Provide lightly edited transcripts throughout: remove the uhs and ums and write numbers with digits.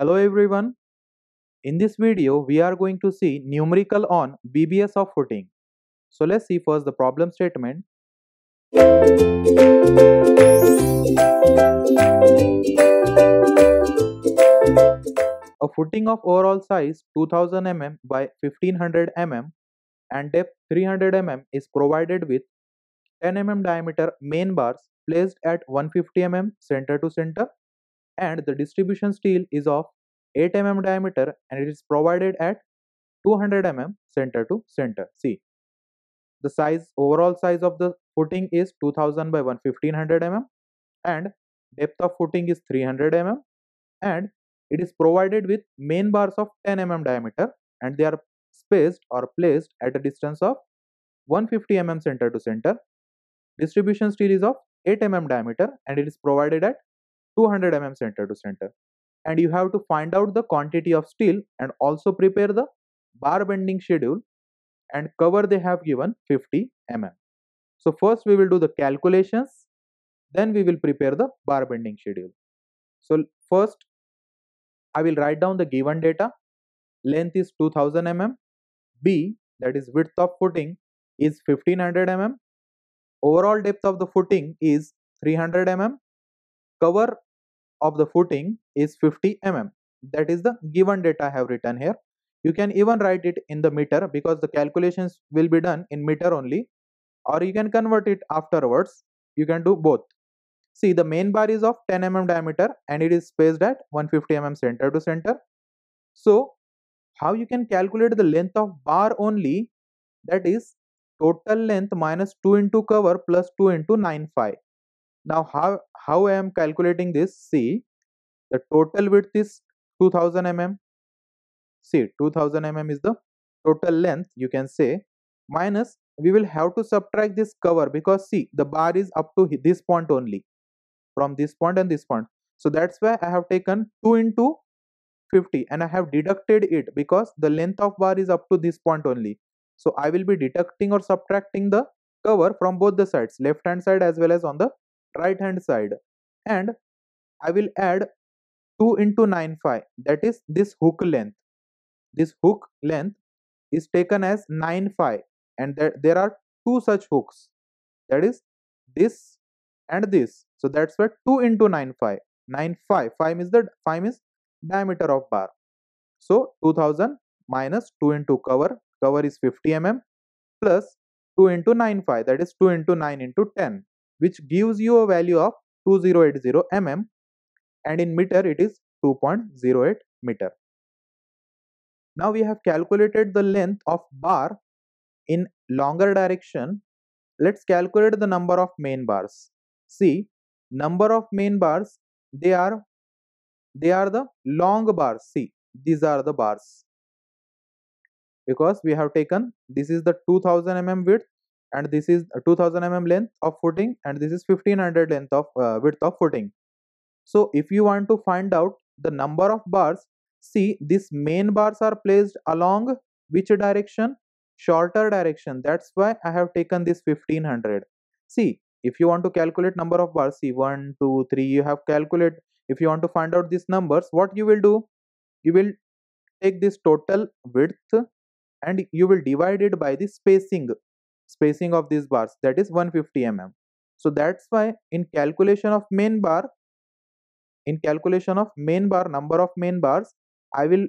Hello everyone, in this video we are going to see numerical on BBS of footing. So let's see first the problem statement. A footing of overall size 2000 mm by 1500 mm and depth 300 mm is provided with 10 mm diameter main bars placed at 150 mm center to center, and the distribution steel is of 8 mm diameter and it is provided at 200 mm center to center. See, the size, overall size of the footing is 2000 by 1500 mm and depth of footing is 300 mm and it is provided with main bars of 10 mm diameter and they are spaced or placed at a distance of 150 mm center to center. Distribution steel is of 8 mm diameter and it is provided at 200 mm center to center, and you have to find out the quantity of steel and also prepare the bar bending schedule, and cover they have given 50 mm. So first we will do the calculations, then we will prepare the bar bending schedule. So first I will write down the given data. Length is 2000 mm, B, that is width of footing, is 1500 mm, overall depth of the footing is 300 mm, cover of the footing is 50 mm. That is the given data I have written here. You can even write it in the meter because the calculations will be done in meter only, or you can convert it afterwards. You can do both. See, the main bar is of 10 mm diameter and it is spaced at 150 mm center to center. So how you can calculate the length of bar only? That is total length minus 2 into cover plus 2 into 95. Now how I am calculating this? See, the total width is 2000 mm. See, 2000 mm is the total length, you can say, minus we will have to subtract this cover because see, the bar is up to this point only, from this point and this point. So that's why I have taken 2 into 50 and I have deducted it because the length of bar is up to this point only. So I will be deducting or subtracting the cover from both the sides, left hand side as well as on the right hand side, and I will add 2 into 95, that is this hook length. This hook length is taken as 95, and there are two such hooks, that is this and this. So that's why 2 into 95. 5 is diameter of bar. So 2000 minus 2 into cover, cover is 50 mm, plus 2 into 95, that is 2 into 9 into 10, which gives you a value of 2080 mm, and in meter it is 2.08 meter. Now we have calculated the length of bar in longer direction. Let's calculate the number of main bars. See, number of main bars, they are the long bars. See, these are the bars because we have taken, this is the 2000 mm width and this is 2000 mm length of footing and this is 1500 length of width of footing. So if you want to find out the number of bars, see, these main bars are placed along which direction? Shorter direction. That's why I have taken this 1500. See, if you want to calculate number of bars, see, 1, 2, 3, you have calculate. If you want to find out these numbers, what you will do? You will take this total width and you will divide it by the spacing of these bars, that is 150 mm. So that's why in calculation of number of main bars, I will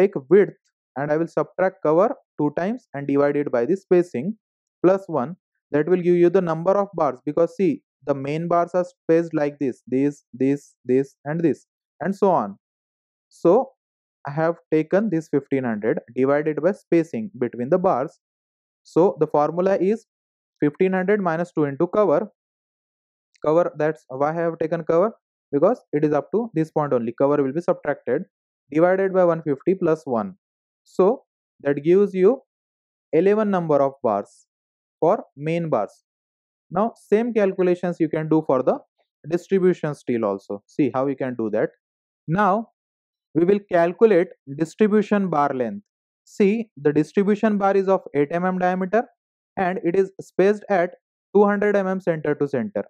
take width and I will subtract cover 2 times and divide it by the spacing plus 1. That will give you the number of bars because see, the main bars are spaced like this, this, this, this and so on. So I have taken this 1500 divided by spacing between the bars. So the formula is 1500 minus 2 into cover. Cover, that's why I have taken cover, because it is up to this point only. Cover will be subtracted, divided by 150 plus 1. So that gives you 11 number of bars for main bars. Now same calculations you can do for the distribution steel also. See how you can do that. Now we will calculate distribution bar length. See, the distribution bar is of 8 mm diameter and it is spaced at 200 mm center to center.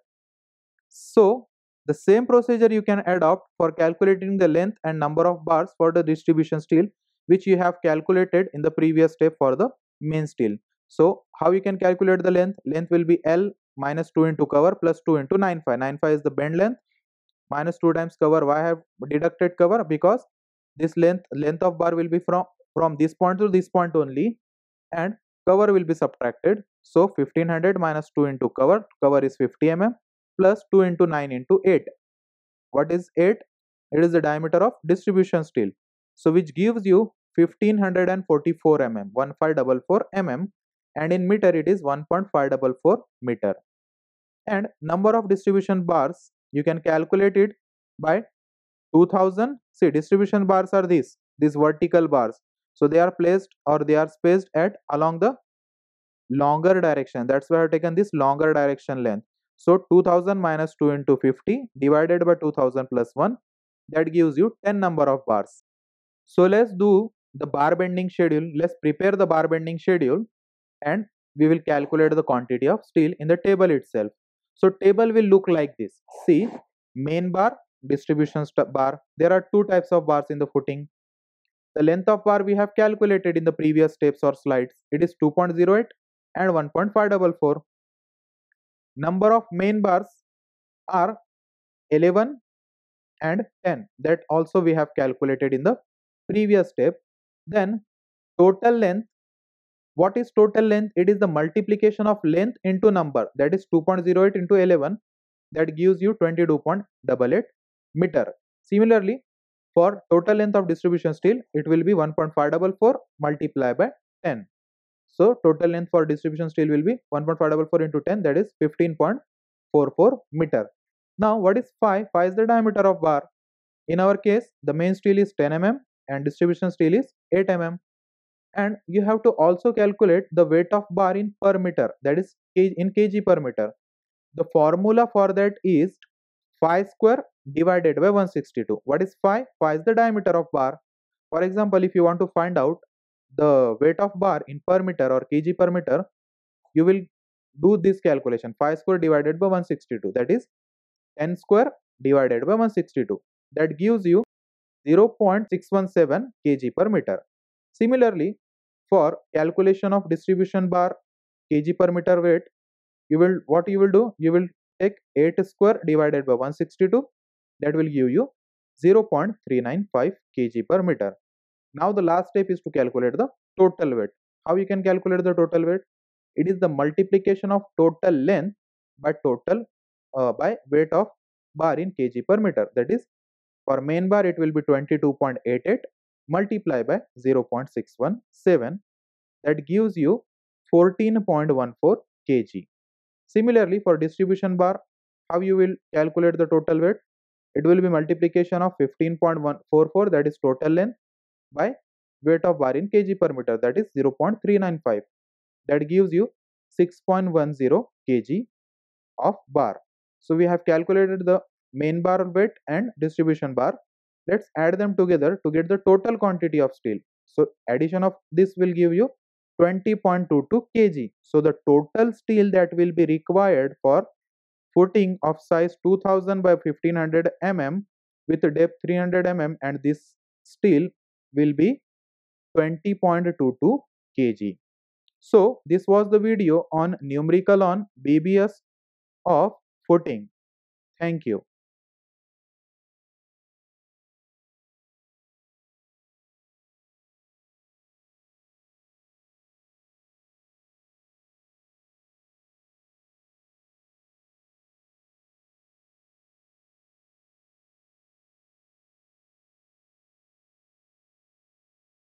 So The same procedure you can adopt for calculating the length and number of bars for the distribution steel, which you have calculated in the previous step for the main steel. So how you can calculate the length? Length will be L minus 2 into cover plus 2 into 95. 95 is the bend length minus 2 times cover. Why I have deducted cover? Because this length of bar will be from this point to this point only, and cover will be subtracted. So 1500 minus 2 into cover. Cover is 50 mm plus 2 into 9 into 8. What is 8? It is the diameter of distribution steel. So which gives you 1544 mm, 1544 mm, and in meter it is 1.544 meter. And number of distribution bars you can calculate it by 2000. See, distribution bars are these vertical bars. So they are placed or they are spaced at along the longer direction. That's why I have taken this longer direction length. So 2000 minus 2 into 50 divided by 2000 plus 1, that gives you 10 number of bars. So let's do the bar bending schedule. Let's prepare the bar bending schedule and we will calculate the quantity of steel in the table itself. So table will look like this. See, main bar, distribution bar. There are two types of bars in the footing. The length of bar we have calculated in the previous steps or slides. It is 2.08 and 1.544. Number of main bars are 11 and 10. That also we have calculated in the previous step. Then total length. What is total length? It is the multiplication of length into number. That is 2.08 into 11. That gives you 22.88 meter. Similarly, for total length of distribution steel, it will be 1.544 multiplied by 10. So total length for distribution steel will be 1.544 into 10, that is 15.44 meter. Now what is phi? Phi is the diameter of bar. In our case, the main steel is 10 mm and distribution steel is 8 mm. And you have to also calculate the weight of bar in per meter, that is in kg per meter. The formula for that is phi square divided by 162. What is phi? Phi is the diameter of bar. For example, if you want to find out the weight of bar in per meter or kg per meter, you will do this calculation. Phi square divided by 162. That is 10 square divided by 162. That gives you 0.617 kg per meter. Similarly, for calculation of distribution bar kg per meter weight, what you will do? You will take 8 square divided by 162. That will give you 0.395 kg per meter. Now the last step is to calculate the total weight. How you can calculate the total weight? It is the multiplication of total length by weight of bar in kg per meter. That is, for main bar it will be 22.88 multiplied by 0.617. That gives you 14.14 kg. Similarly, for distribution bar, how you will calculate the total weight? It will be multiplication of 15.144, that is total length, by weight of bar in kg per meter, that is 0.395. That gives you 6.10 kg of bar. So we have calculated the main bar weight and distribution bar. Let's add them together to get the total quantity of steel. So addition of this will give you 20.22 kg. So the total steel that will be required for footing of size 2000 by 1500 mm with depth 300 mm and this steel will be 20.22 kg. So this was the video on numerical on BBS of footing. Thank you.